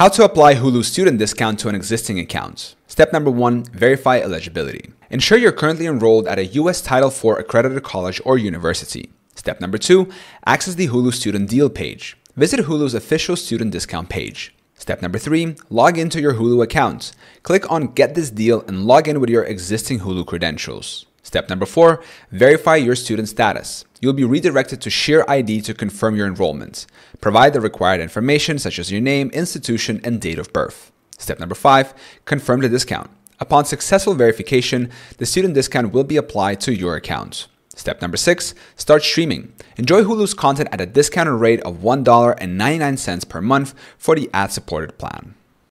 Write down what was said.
How to apply Hulu student discount to an existing account. Step number one, verify eligibility. Ensure you're currently enrolled at a U.S. Title IV accredited college or university. Step number two, access the Hulu student deal page. Visit Hulu's official student discount page. Step number three, log into your Hulu account. Click on Get This Deal and log in with your existing Hulu credentials. Step number four, verify your student status. You'll be redirected to SheerID to confirm your enrollment. Provide the required information such as your name, institution, and date of birth. Step number five, confirm the discount. Upon successful verification, the student discount will be applied to your account. Step number six, start streaming. Enjoy Hulu's content at a discounted rate of $1.99 per month for the ad-supported plan.